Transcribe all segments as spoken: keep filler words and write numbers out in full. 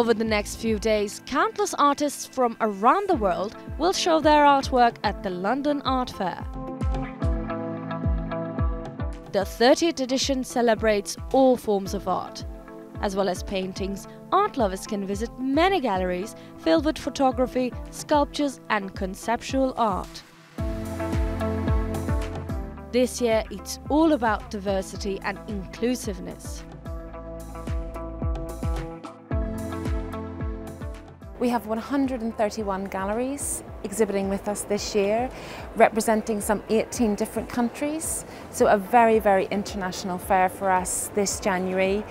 Over the next few days, countless artists from around the world will show their artwork at the London Art Fair. The thirtieth edition celebrates all forms of art. As well as paintings, art lovers can visit many galleries filled with photography, sculptures and conceptual art. This year, it's all about diversity and inclusiveness. We have one hundred thirty-one galleries exhibiting with us this year, representing some eighteen different countries. So a very, very international fair for us this January.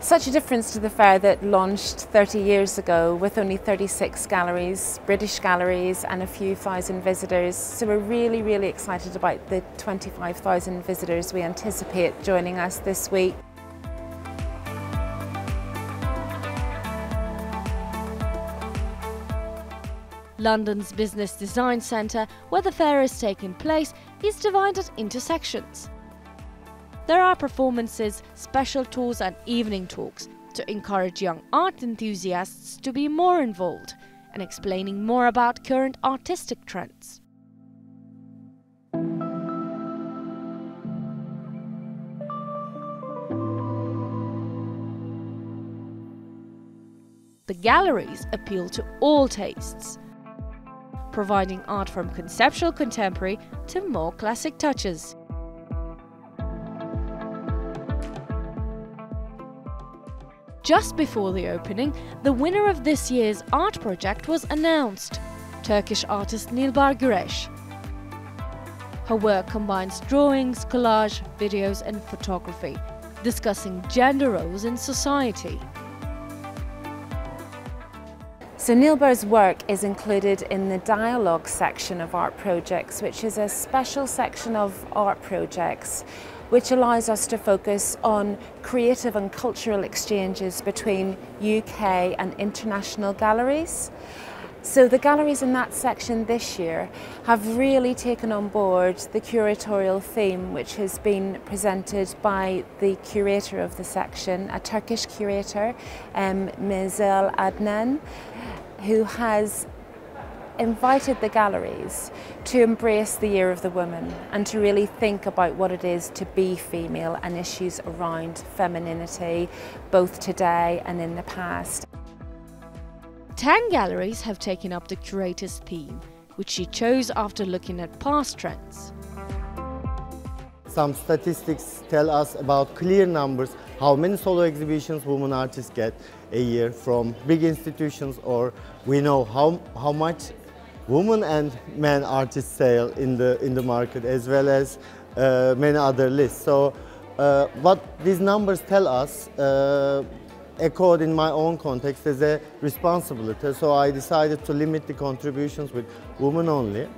Such a difference to the fair that launched thirty years ago with only thirty-six galleries, British galleries and a few thousand visitors. So we're really, really excited about the twenty-five thousand visitors we anticipate joining us this week. London's Business Design Centre, where the fair is taking place, is divided into sections. There are performances, special tours and evening talks to encourage young art enthusiasts to be more involved and explaining more about current artistic trends. The galleries appeal to all tastes, providing art from conceptual contemporary to more classic touches. Just before the opening, the winner of this year's art project was announced, Turkish artist Nilbar Gures. Her work combines drawings, collage, videos and photography, discussing gender roles in society. So Nilbar's work is included in the dialogue section of art projects, which is a special section of art projects which allows us to focus on creative and cultural exchanges between U K and international galleries. So the galleries in that section this year have really taken on board the curatorial theme which has been presented by the curator of the section, a Turkish curator, um, Misal Adnan, who has invited the galleries to embrace the Year of the Woman and to really think about what it is to be female and issues around femininity, both today and in the past. Ten galleries have taken up the curator's theme, which she chose after looking at past trends. Some statistics tell us about clear numbers, how many solo exhibitions women artists get a year from big institutions, or we know how, how much women and men artists sell in the in the market, as well as uh, many other lists. So uh, what these numbers tell us uh, echoed in my own context as a responsibility, so I decided to limit the contributions with women only.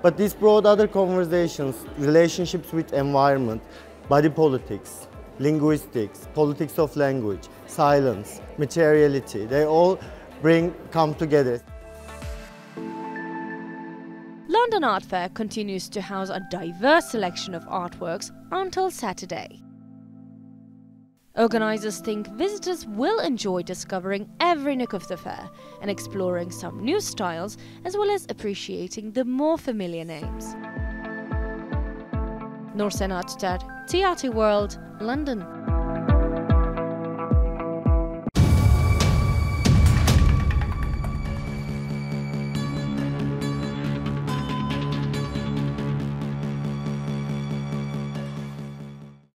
But this brought other conversations, relationships with environment, body politics, linguistics, politics of language, silence, materiality, they all bring come together. London Art Fair continues to house a diverse selection of artworks until Saturday. Organisers think visitors will enjoy discovering every nook of the fair and exploring some new styles, as well as appreciating the more familiar names. Nursena Tuter, T R T World, London.